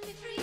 can be free.